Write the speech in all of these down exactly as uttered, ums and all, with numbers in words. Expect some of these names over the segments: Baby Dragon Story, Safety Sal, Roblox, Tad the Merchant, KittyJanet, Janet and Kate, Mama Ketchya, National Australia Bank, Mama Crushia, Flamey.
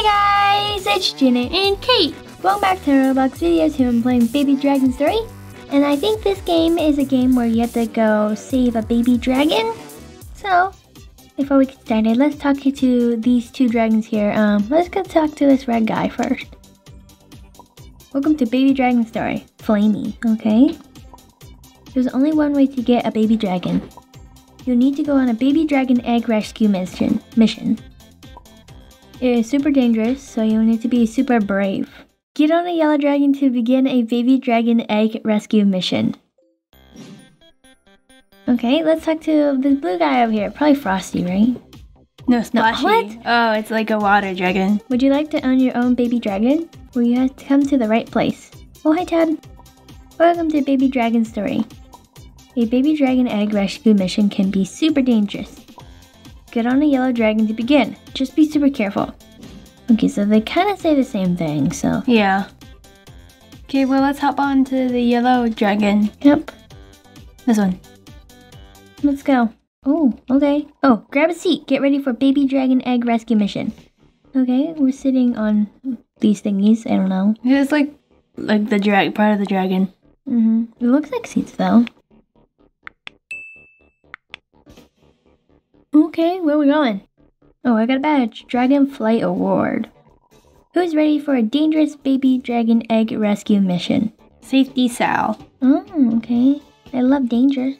Hi guys, it's Janet and Kate. Welcome back to Roblox videos. Here I'm playing Baby Dragon Story. And I think this game is a game where you have to go save a baby dragon. So, before we get started, let's talk to these two dragons here. Um, let's go talk to this red guy first. Welcome to Baby Dragon Story. Flamey, okay? There's only one way to get a baby dragon. You'll need to go on a baby dragon egg rescue mission. mission. It is super dangerous, so you'll need to be super brave. Get on a yellow dragon to begin a baby dragon egg rescue mission. Okay, let's talk to this blue guy over here. Probably Frosty, right? No, Splashy. No, what? Oh, it's like a water dragon. Would you like to own your own baby dragon? Well, you have to come to the right place. Oh, hi, Tab. Welcome to Baby Dragon Story. A baby dragon egg rescue mission can be super dangerous. Get on a yellow dragon to begin. Just be super careful. Okay, so they kind of say the same thing, so. Yeah. Okay, well, let's hop on to the yellow dragon. Yep. This one. Let's go. Oh, okay. Oh, grab a seat. Get ready for baby dragon egg rescue mission. Okay, we're sitting on these thingies. I don't know. It's like like the drag part of the dragon. Mm-hmm. It looks like seats, though. Okay, where are we going? Oh, I got a badge. Dragonflight Award. Who's ready for a dangerous baby dragon egg rescue mission? Safety Sal. Oh, okay. I love danger.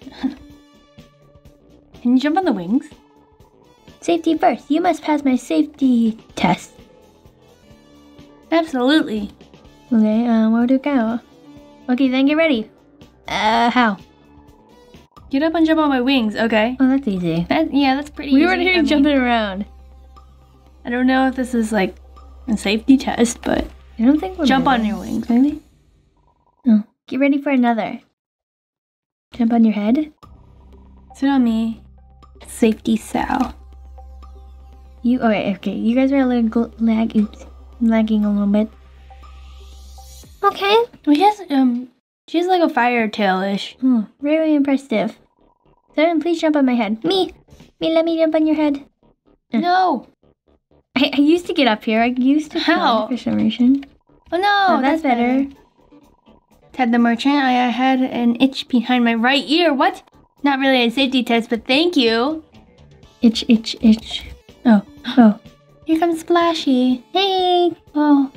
Can you jump on the wings? Safety first. You must pass my safety test. Absolutely. Okay, uh, where do we go? Okay, then get ready. Uh, how? Get up and jump on my wings, okay? Oh, that's easy. That, yeah, that's pretty we easy. We were here I jumping mean, around. I don't know if this is like a safety test, but I don't think we'll jump on your wings, maybe. Oh, get ready for another. Jump on your head. Sit on me. Safety Sal. You okay? Okay, you guys are lag, lag oops, lagging a little bit. Okay. Well, she has um, she has like a fire tail-ish. Hmm, very impressive. Seven, please jump on my head. Me, me, let me jump on your head. No. I, I used to get up here. I used to. How? For some reason. Oh no, oh, that's, that's better. better. Ted the Merchant. I, I had an itch behind my right ear. What? Not really a safety test, but thank you. Itch, itch, itch. Oh, oh. Here comes Splashy. Hey. Oh.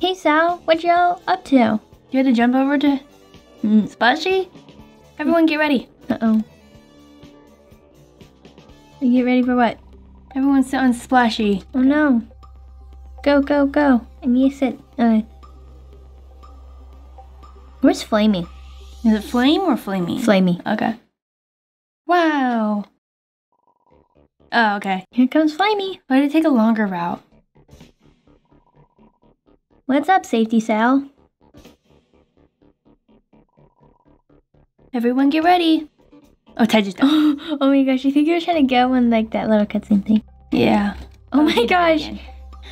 Hey, Sal. What y'all up to? You had to jump over to mm. Splashy? Everyone get ready. Uh-oh. Get ready for what? Everyone sit on Splashy. Oh, no. Go, go, go. And you sit. Okay. Where's Flamey? Is it Flame or Flamey? Flamey. Okay. Wow. Oh, okay. Here comes Flamey. Why did it take a longer route? What's up, Safety Sal? Everyone get ready. Oh, Ted just died. Oh my gosh, you think you were trying to go on like that little cutscene thing? Yeah. Oh, oh my gosh.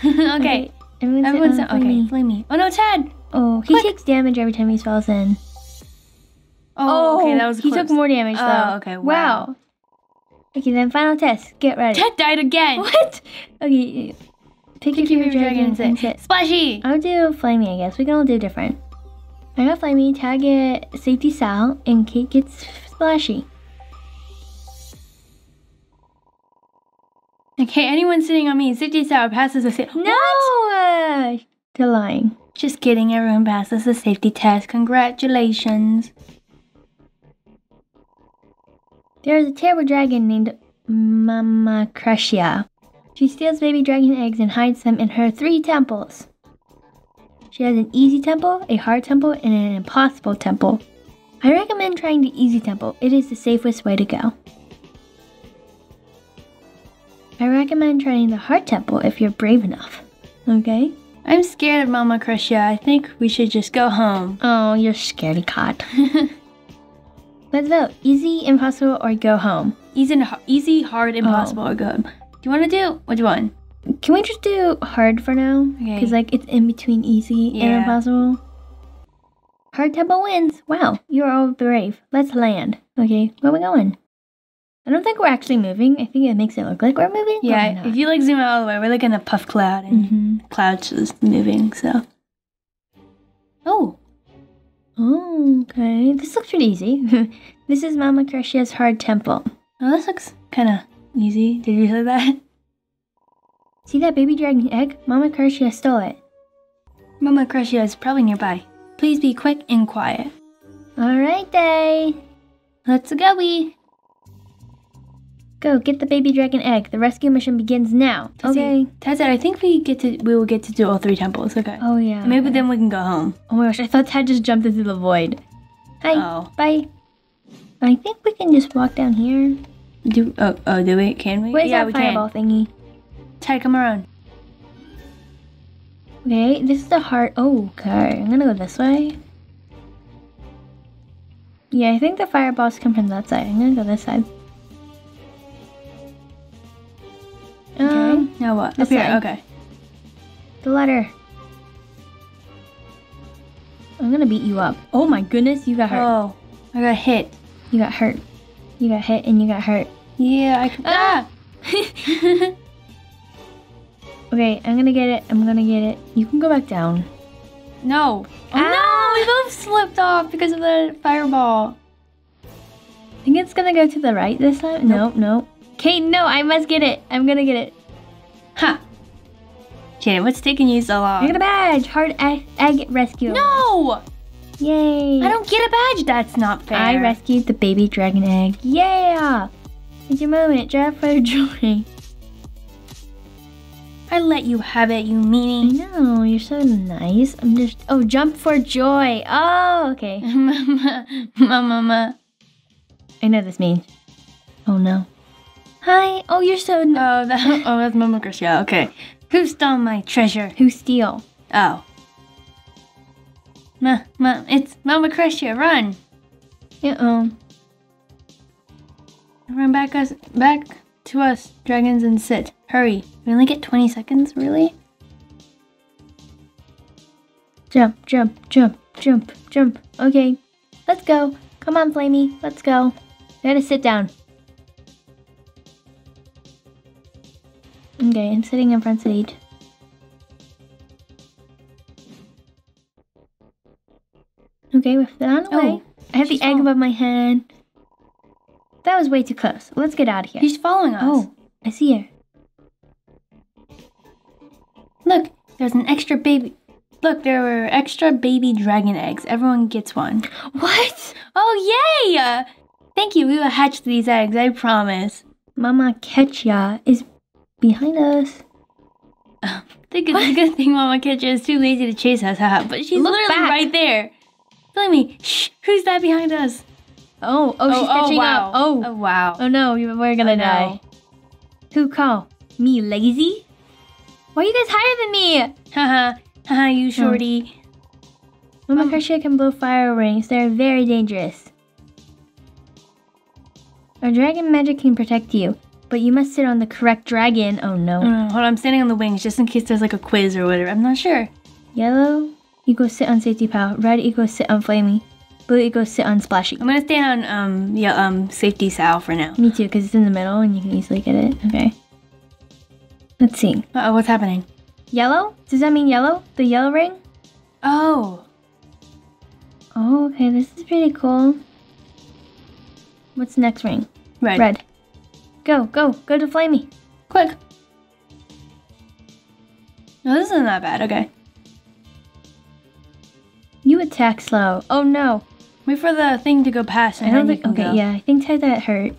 Okay. Everyone sit Everyone's on, on okay. Flamey. Oh no, Ted! Oh, he Quick. takes damage every time he falls in. Oh, okay, that was He close. took more damage, though. Oh, okay, wow. wow. Okay, then final test. Get ready. Ted died again. What? Okay, pick, pick your, your dragon, dragon and sit. Splashy! I'll do Flamey, I guess. We can all do different. I got Flamey, Tag it Safety Sal, and Kate gets Splashy. Okay, anyone sitting on me, Safety Sal passes the safety test. No! They're lying. Just kidding, everyone passes the safety test. Congratulations. There is a terrible dragon named Mama Crushia. She steals baby dragon eggs and hides them in her three temples. She has an easy temple, a hard temple, and an impossible temple. I recommend trying the easy temple. It is the safest way to go. I recommend trying the hard temple if you're brave enough. Okay? I'm scared of Mama Crushia. I think we should just go home. Oh, you're scaredy cat. Let's vote. Easy, impossible, or go home. Easy, easy, hard, impossible, oh. or go home. Do you want to do? What do you want? Can we just do hard for now? Okay. Because like it's in between easy yeah. and impossible. Hard temple wins. Wow, you're all brave. Let's land. Okay, where are we going? I don't think we're actually moving. I think it makes it look like we're moving. Yeah, if you like zoom out all the way, we're like in a puff cloud and mm-hmm. the cloud's just moving, so. Oh. Oh, okay. This looks pretty easy. This is Mama Crush's hard temple. Oh, this looks kind of easy. Did you hear that? See that baby dragon egg? Mama Crushia stole it. Mama Crushia is probably nearby. Please be quick and quiet. All right, day. Let's go-y. Go get the baby dragon egg. The rescue mission begins now. Okay. Tad said, I think we get to we will get to do all three temples. Okay. Oh yeah. And maybe okay. then we can go home. Oh my gosh! I thought Tad just jumped into the void. Hi. Oh. Bye. I think we can just walk down here. Do oh oh do we? Can we? Where's yeah, that we fireball can. thingy? Tad, come around. Okay. This is the heart. Oh, okay. I'm gonna go this way. Yeah, I think the fireballs come from that side. I'm gonna go this side. Um, okay, now what? Up here, okay. The letter. I'm gonna beat you up. Oh my goodness, you got hurt. Oh, I got hit. You got hurt. You got hit and you got hurt. Yeah, I can- Ah! Okay, I'm gonna get it, I'm gonna get it. You can go back down. No. Oh ah! no, we both slipped off because of the fireball. I think it's gonna go to the right this time. Nope, nope. nope. Kate, no, I must get it. I'm gonna get it. Huh. Janet, what's taking you so long? I got a badge. Hard egg rescue. No! Yay. I don't get a badge. That's not fair. I rescued the baby dragon egg. Yeah! It's your moment. Drive for joy. I let you have it, you meanie. I know. You're so nice. I'm just... Oh, jump for joy. Oh, okay. Mama. Mama. I know this means. Oh, no. Hi. Oh, you're so... No oh, that, oh, that's Mama Crushia. Okay. Who stole my treasure? Who steal? Oh. Ma, ma, it's Mama Crushia. Run. Uh-oh. Run back us, back to us, dragons, and sit. Hurry. We only get twenty seconds, really? Jump, jump, jump, jump, jump. Okay. Let's go. Come on, Flamey. Let's go. Gotta sit down. Okay, I'm sitting in front seat. Okay, we've found a way. I have the egg above my head. That was way too close. Let's get out of here. She's following us. Oh, I see her. Look, there's an extra baby. Look, there were extra baby dragon eggs. Everyone gets one. What? Oh, yay! Thank you. We will hatch these eggs, I promise. Mama Ketchya is... behind us. I think it's a good thing Mama Ketchya is too lazy to chase us, haha. But she's Look literally back. right there. Flamey, shh, who's that behind us? Oh, oh, oh she's oh, catching wow. up. Oh, oh, wow. Oh, no, we're gonna oh, die. No. Who call? Me lazy? Why are you guys higher than me? Haha, haha, you shorty. Oh. Mama Ketchya can blow fire rings. They're very dangerous. Our dragon magic can protect you. But you must sit on the correct dragon. Oh, no. Mm, hold on, I'm standing on the wings just in case there's like a quiz or whatever. I'm not sure. Yellow equals sit on Safety Pal. Red equals sit on Flamey. Blue equals sit on Splashy. I'm going to stand on um, yeah, um, Safety Sal for now. Me too, because it's in the middle and you can easily get it. Okay. Let's see. Uh-oh, what's happening? Yellow? Does that mean yellow? The yellow ring? Oh. Oh, okay. This is pretty cool. What's the next ring? Red. Red. Go, go, go to Flamey. Quick. No, this isn't that bad, okay. You attack slow. Oh no. Wait for the thing to go past. And I don't think, okay, go. yeah, I think that, that hurt.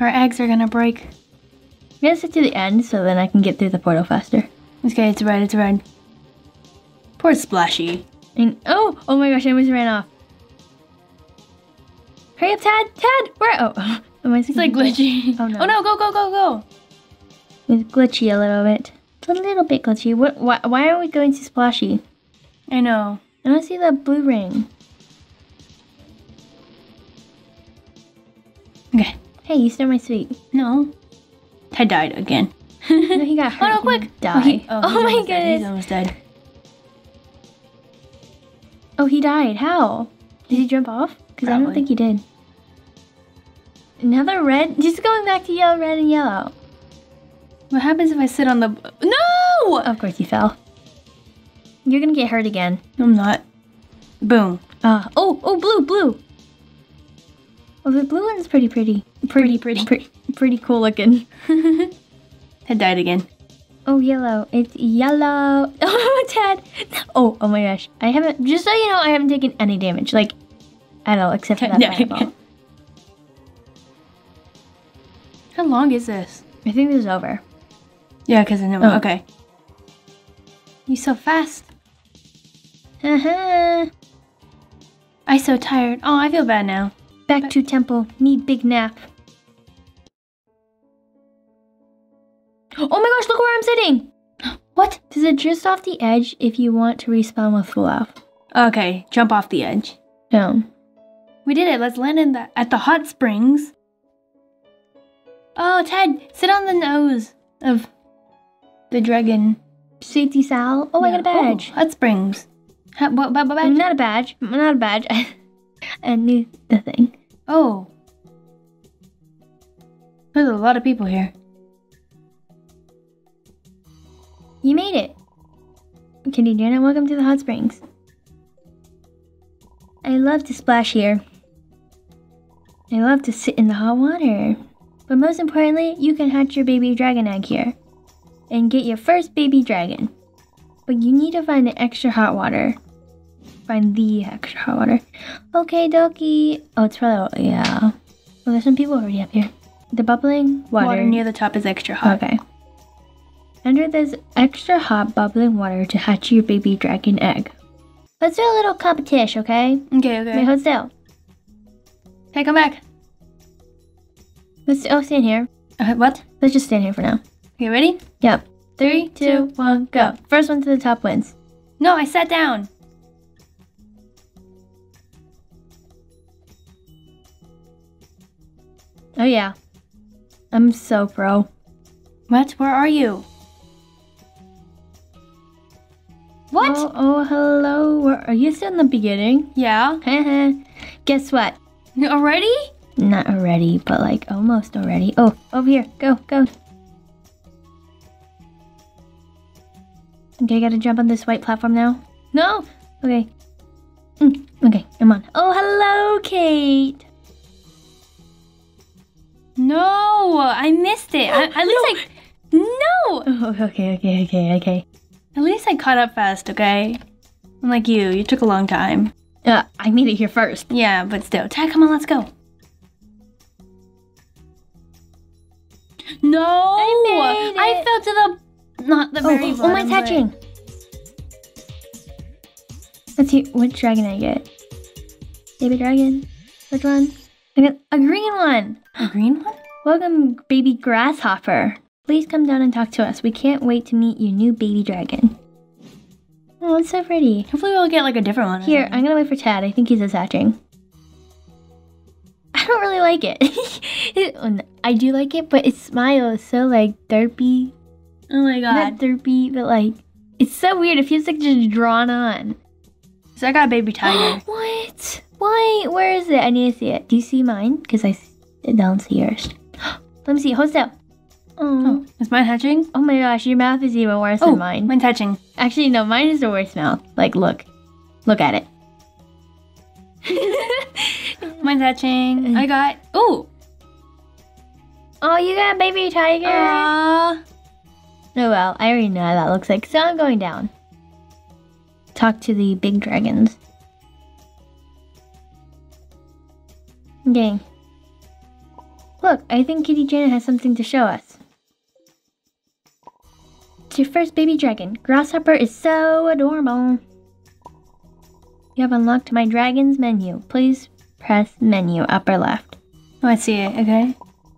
Our eggs are gonna break. I'm gonna sit to the end so then I can get through the portal faster. Okay, it's red, it's red. Poor Splashy. And, oh, oh my gosh, I almost ran off. Hurry up, Tad, Tad, where, oh. It's like glitchy. Oh no. Oh no, go, go, go, go. It's glitchy a little bit. It's a little bit glitchy. What, why, why are we going to Splashy? I know. I don't see the blue ring. Okay. Hey, you stole my sweet. No. I died again. No, he got hurt. Oh no, quick. Die. Oh, he, oh, oh my goodness. Dead. He's almost dead. Oh, he died. How? Did he jump off? Because I don't think he did. Another red? Just going back to yellow, red, and yellow. What happens if I sit on the... No! Of course you fell. You're gonna get hurt again. I'm not. Boom. Uh, oh, oh, blue, blue. Oh, the blue one's pretty pretty. Pretty, pretty, pretty, pretty cool looking. Head died again. Oh, yellow. It's yellow. Oh, it's head. Oh, oh my gosh. I haven't, just so you know, I haven't taken any damage. Like, at all, except for that fireball. How long is this? I think this is over. Yeah, because I know. Oh. Okay. You so fast. Uh-huh. I so tired. Oh, I feel bad now. Back but to temple. Need big nap. Oh my gosh, look where I'm sitting! What? Does it drift off the edge if you want to respawn with full health? Okay, jump off the edge. No. We did it. Let's land in the, at the hot springs. Oh, Ted, sit on the nose of the dragon. Safety Sal. Oh, no. I got a badge. Oh, hot springs. Ha, what, what, what badge? Not a badge. Not a badge. I knew the thing. Oh. There's a lot of people here. You made it. KittyJanet, welcome to the hot springs. I love to splash here. I love to sit in the hot water. But most importantly, you can hatch your baby dragon egg here and get your first baby dragon. But you need to find the extra hot water. Find the extra hot water. Okay, dokie. Oh, it's probably, yeah. Well, there's some people already up here. The bubbling water. Water near the top is extra hot. Okay. Enter this extra hot bubbling water to hatch your baby dragon egg. Let's do a little competition, okay? Okay, okay. Wait, hold still. Hey, come back. Let's oh, stand here. Uh, what? Let's just stand here for now. Okay, ready? Yep. Three, two, one, go. First one to the top wins. No, I sat down. Oh, yeah. I'm so pro. What? Where are you? What? Oh, oh hello. Where are you still in the beginning? Yeah. Guess what? Already? Not already, but like almost already. Oh, over here. Go, go. Okay, I gotta jump on this white platform now. No! Okay. Mm, okay, I'm on. Oh, hello, Kate! No! I missed it. I, at least no. I... No! Oh, okay, okay, okay, okay. At least I caught up fast, okay? Unlike you, you took a long time. Uh, I made it here first. Yeah, but still. Tad, come on, let's go. No! I made it! I fell to the... Not the very oh, bottom. Oh, my touching! But... Let's see which dragon I get. Baby dragon. Which one? I got a green one! A green one? Welcome, baby grasshopper. Please come down and talk to us. We can't wait to meet your new baby dragon. Oh, it's so pretty. Hopefully we'll get like a different one. Here, I'm gonna wait for Tad. I think he's attaching. I don't really like it. it. I do like it, but its smile is so like derpy. Oh my god. Not derpy, but like it's so weird. It feels like just drawn on. So I got a baby tiger. What? Why? Where is it? I need to see it. Do you see mine? Because I don't see yours. Let me see. Hold still. Oh. oh, is mine hatching? Oh my gosh, your mouth is even worse oh, than mine. Mine's hatching. Actually, no, mine is the worst mouth. Like, look. Look at it. Mine's hatching. I got... Ooh! Oh, you got a baby tiger! Uh... Oh well, I already know how that looks like, so I'm going down. Talk to the big dragons. Dang. Look, I think KittyJanet has something to show us. It's your first baby dragon. Grasshopper is so adorable. You have unlocked my dragon's menu. Please press menu, upper left. Oh, I see it. Okay.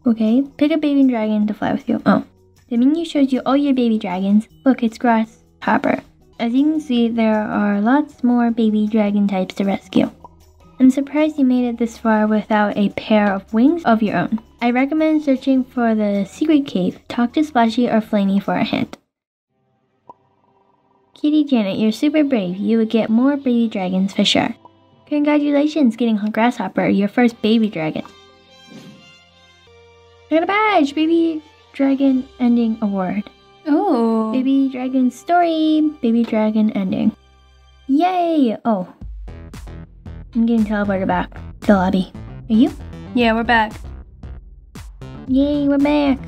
Okay. Pick a baby dragon to fly with you. Oh. The menu shows you all your baby dragons. Look, it's Grasshopper. As you can see, there are lots more baby dragon types to rescue. I'm surprised you made it this far without a pair of wings of your own. I recommend searching for the secret cave. Talk to Splashy or Flaney for a hint. KittyJanet, you're super brave. You would get more baby dragons for sure. Congratulations getting Grasshopper, your first baby dragon. I got a badge! Baby Dragon Ending Award. Oh. Baby Dragon Story. Baby Dragon Ending. Yay! Oh. I'm getting teleported back to the lobby. Are you? Yeah, we're back. Yay, we're back.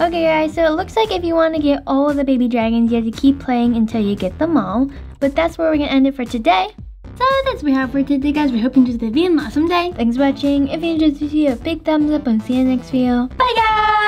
Okay guys, so it looks like if you want to get all of the baby dragons, you have to keep playing until you get them all. But that's where we're going to end it for today. So that's what we have for today guys. We hope you enjoyed the video and an awesome day. Thanks for watching. If you enjoyed this video, a big thumbs up and see you in the next video. Bye guys!